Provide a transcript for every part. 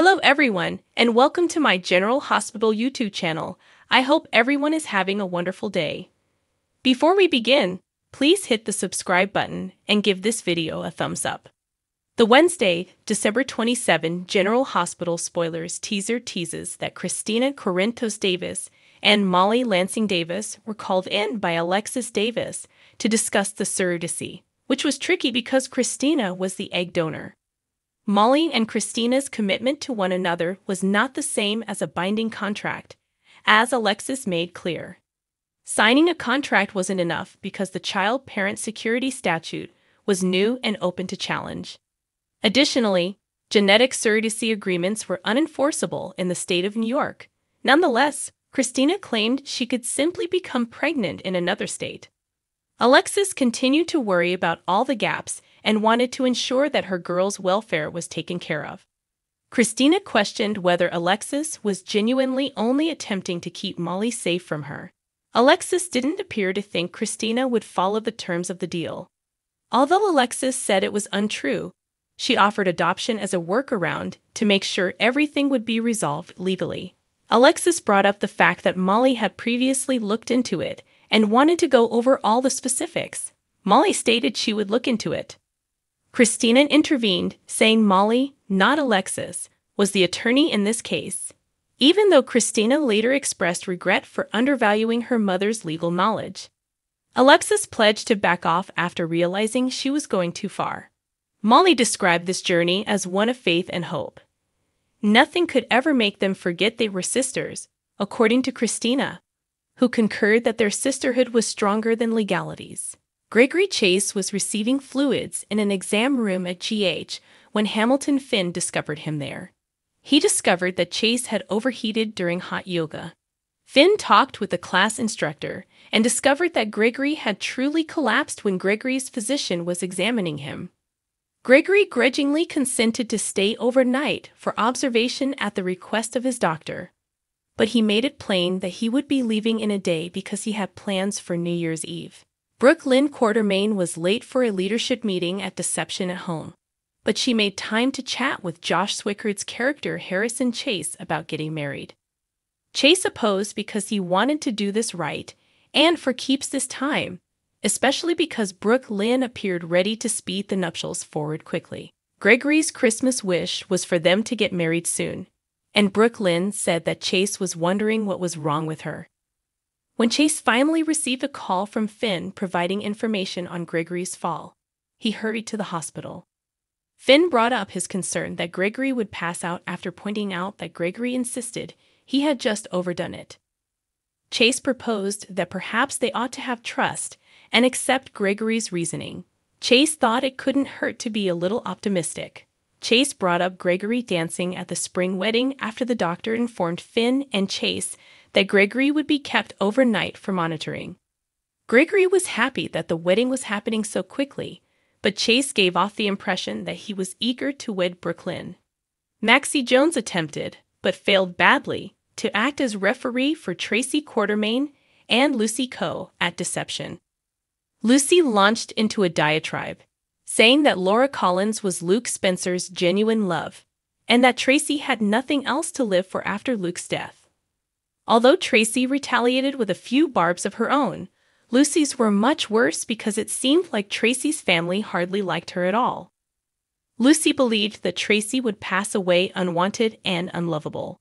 Hello everyone, and welcome to my General Hospital YouTube channel. I hope everyone is having a wonderful day. Before we begin, please hit the subscribe button and give this video a thumbs up. The Wednesday, December 27 General Hospital spoilers teaser teases that Christina Corinthos Davis and Molly Lansing Davis were called in by Alexis Davis to discuss the surrogacy, which was tricky because Christina was the egg donor. Molly and Christina's commitment to one another was not the same as a binding contract, as Alexis made clear. Signing a contract wasn't enough because the Child Parent Security Statute was new and open to challenge. Additionally, genetic surrogacy agreements were unenforceable in the state of New York. Nonetheless, Christina claimed she could simply become pregnant in another state. Alexis continued to worry about all the gaps and wanted to ensure that her girl's welfare was taken care of. Christina questioned whether Alexis was genuinely only attempting to keep Molly safe from her. Alexis didn't appear to think Christina would follow the terms of the deal. Although Alexis said it was untrue, she offered adoption as a workaround to make sure everything would be resolved legally. Alexis brought up the fact that Molly had previously looked into it and wanted to go over all the specifics. Molly stated she would look into it. Christina intervened, saying Molly, not Alexis, was the attorney in this case, even though Christina later expressed regret for undervaluing her mother's legal knowledge. Alexis pledged to back off after realizing she was going too far. Molly described this journey as one of faith and hope. Nothing could ever make them forget they were sisters, according to Christina, who concurred that their sisterhood was stronger than legalities. Gregory Chase was receiving fluids in an exam room at GH when Hamilton Finn discovered him there. He discovered that Chase had overheated during hot yoga. Finn talked with the class instructor and discovered that Gregory had truly collapsed when Gregory's physician was examining him. Gregory grudgingly consented to stay overnight for observation at the request of his doctor, but he made it plain that he would be leaving in a day because he had plans for New Year's Eve. Brooke Lynn Quartermaine was late for a leadership meeting at Deception at home, but she made time to chat with Josh Swickard's character Harrison Chase about getting married. Chase opposed because he wanted to do this right and for keeps this time, especially because Brooke Lynn appeared ready to speed the nuptials forward quickly. Gregory's Christmas wish was for them to get married soon, and Brooke Lynn said that Chase was wondering what was wrong with her. When Chase finally received a call from Finn providing information on Gregory's fall, he hurried to the hospital. Finn brought up his concern that Gregory would pass out after pointing out that Gregory insisted he had just overdone it. Chase proposed that perhaps they ought to have trust and accept Gregory's reasoning. Chase thought it couldn't hurt to be a little optimistic. Chase brought up Gregory dancing at the spring wedding after the doctor informed Finn and Chase that Gregory would be kept overnight for monitoring. Gregory was happy that the wedding was happening so quickly, but Chase gave off the impression that he was eager to wed Brooke Lynn. Maxie Jones attempted, but failed badly, to act as referee for Tracy Quartermaine and Lucy Coe at Deception. Lucy launched into a diatribe, saying that Laura Collins was Luke Spencer's genuine love, and that Tracy had nothing else to live for after Luke's death. Although Tracy retaliated with a few barbs of her own, Lucy's were much worse because it seemed like Tracy's family hardly liked her at all. Lucy believed that Tracy would pass away unwanted and unlovable.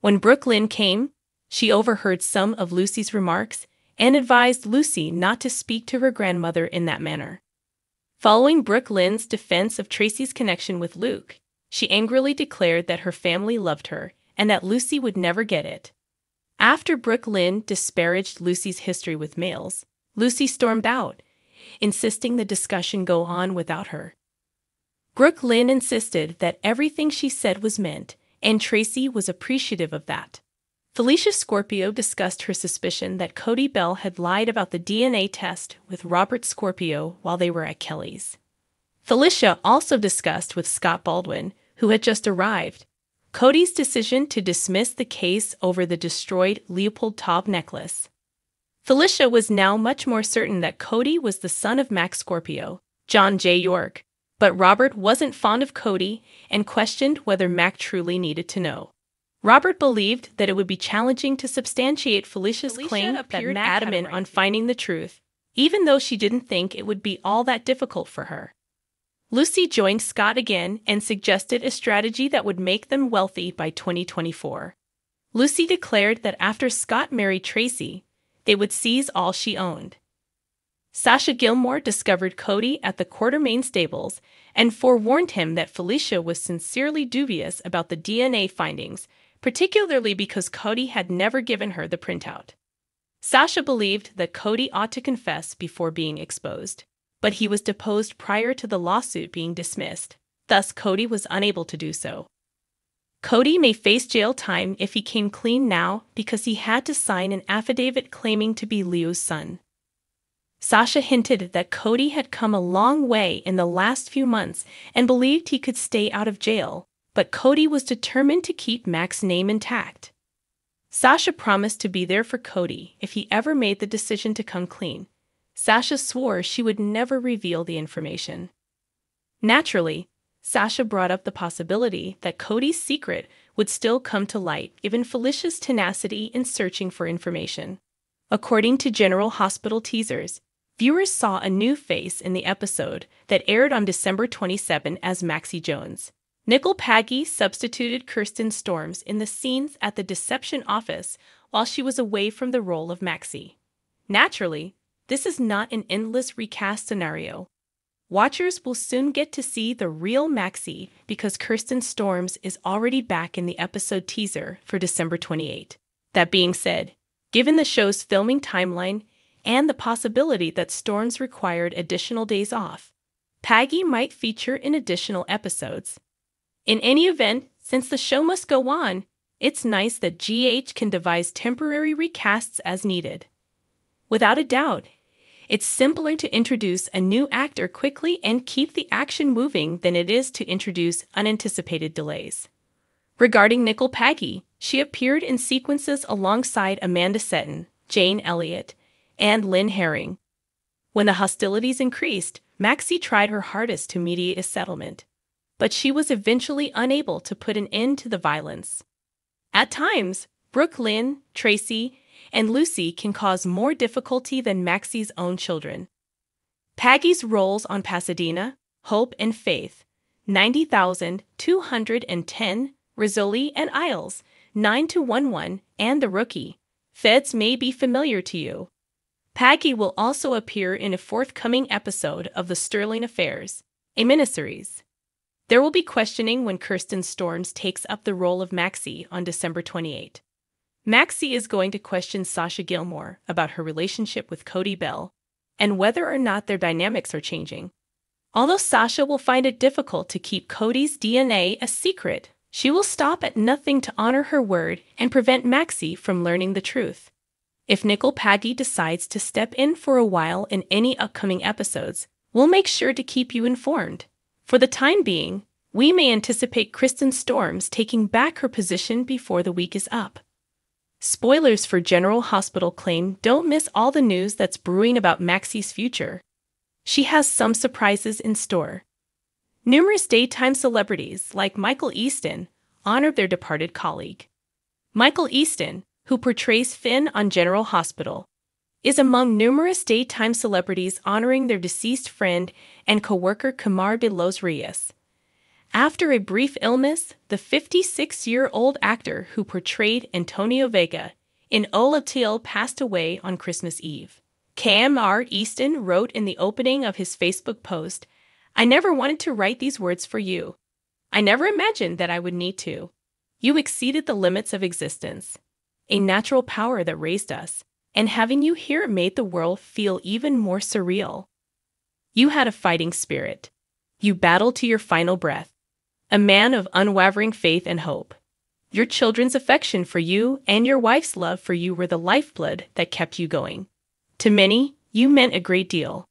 When Brooke Lynn came, she overheard some of Lucy's remarks and advised Lucy not to speak to her grandmother in that manner. Following Brooke Lynn's defense of Tracy's connection with Luke, she angrily declared that her family loved her and that Lucy would never get it. After Brooke Lynn disparaged Lucy's history with males, Lucy stormed out, insisting the discussion go on without her. Brooke Lynn insisted that everything she said was meant, and Tracy was appreciative of that. Felicia Scorpio discussed her suspicion that Cody Bell had lied about the DNA test with Robert Scorpio while they were at Kelly's. Felicia also discussed with Scott Baldwin, who had just arrived, Cody's decision to dismiss the case over the destroyed Leopold Taub necklace. Felicia was now much more certain that Cody was the son of Mac Scorpio, John J. York, But Robert wasn't fond of Cody and questioned whether Mac truly needed to know. Robert believed that it would be challenging to substantiate Felicia's claim that Mac adamant on finding the truth, even though she didn't think it would be all that difficult for her. Lucy joined Scott again and suggested a strategy that would make them wealthy by 2024. Lucy declared that after Scott married Tracy, they would seize all she owned. Sasha Gilmore discovered Cody at the Quartermaine stables and forewarned him that Felicia was sincerely dubious about the DNA findings, particularly because Cody had never given her the printout. Sasha believed that Cody ought to confess before being exposed, but he was deposed prior to the lawsuit being dismissed, thus Cody was unable to do so. Cody may face jail time if he came clean now because he had to sign an affidavit claiming to be Leo's son. Sasha hinted that Cody had come a long way in the last few months and believed he could stay out of jail, but Cody was determined to keep Mac's name intact. Sasha promised to be there for Cody if he ever made the decision to come clean. Sasha swore she would never reveal the information. Naturally, Sasha brought up the possibility that Cody's secret would still come to light given Felicia's tenacity in searching for information. According to General Hospital teasers, viewers saw a new face in the episode that aired on December 27 as Maxie Jones. Nicole Paggi substituted Kirsten Storms in the scenes at the Deception office while she was away from the role of Maxie. Naturally, this is not an endless recast scenario. Watchers will soon get to see the real Maxie because Kirsten Storms is already back in the episode teaser for December 28. That being said, given the show's filming timeline and the possibility that Storms required additional days off, Paggi might feature in additional episodes. In any event, since the show must go on, it's nice that GH can devise temporary recasts as needed. Without a doubt, it's simpler to introduce a new actor quickly and keep the action moving than it is to introduce unanticipated delays. Regarding Nicole Paggi, she appeared in sequences alongside Amanda Seton, Jane Elliott, and Lynn Herring. When the hostilities increased, Maxie tried her hardest to mediate a settlement, but she was eventually unable to put an end to the violence. At times, Brooke Lynn, Tracy, and Lucy can cause more difficulty than Maxie's own children. Paggi's roles on Pasadena, Hope and Faith, 90,210, Rizzoli and Isles, 9-1-1, and The Rookie, Feds may be familiar to you. Paggi will also appear in a forthcoming episode of The Sterling Affairs, a miniseries. There will be questioning when Kirsten Storms takes up the role of Maxie on December 28. Maxie is going to question Sasha Gilmore about her relationship with Cody Bell and whether or not their dynamics are changing. Although Sasha will find it difficult to keep Cody's DNA a secret, she will stop at nothing to honor her word and prevent Maxie from learning the truth. If Nicole Paggi decides to step in for a while in any upcoming episodes, we'll make sure to keep you informed. For the time being, we may anticipate Kirsten Storms taking back her position before the week is up. Spoilers for General Hospital claim don't miss all the news that's brewing about Maxie's future. She has some surprises in store. Numerous daytime celebrities like Michael Easton honored their departed colleague. Michael Easton, who portrays Finn on General Hospital, is among numerous daytime celebrities honoring their deceased friend and co-worker Kamar de los Rios. After a brief illness, the 56-year-old actor who portrayed Antonio Vega in Ola Till passed away on Christmas Eve. Kamar Easton wrote in the opening of his Facebook post, "I never wanted to write these words for you. I never imagined that I would need to. You exceeded the limits of existence, a natural power that raised us, and having you here made the world feel even more surreal. You had a fighting spirit. You battled to your final breath. A man of unwavering faith and hope. Your children's affection for you and your wife's love for you were the lifeblood that kept you going. To many, you meant a great deal.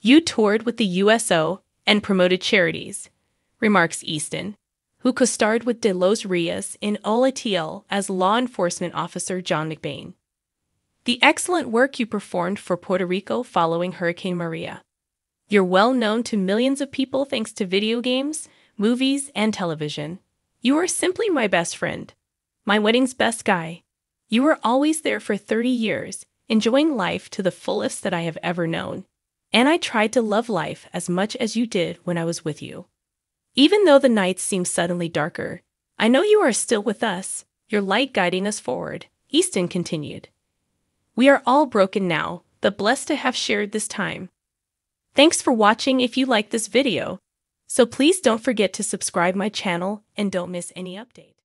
You toured with the USO and promoted charities," remarks Easton, who co-starred with De Los Rios in Ola Till as law enforcement officer John McBain. "The excellent work you performed for Puerto Rico following Hurricane Maria. You're well known to millions of people thanks to video games, movies, and television. You are simply my best friend, my wedding's best guy. You were always there for 30 years, enjoying life to the fullest that I have ever known. And I tried to love life as much as you did when I was with you. Even though the nights seem suddenly darker, I know you are still with us, your light guiding us forward," Easton continued. "We are all broken now, but blessed to have shared this time." Thanks for watching. If you like this video, so please don't forget to subscribe my channel and don't miss any updates.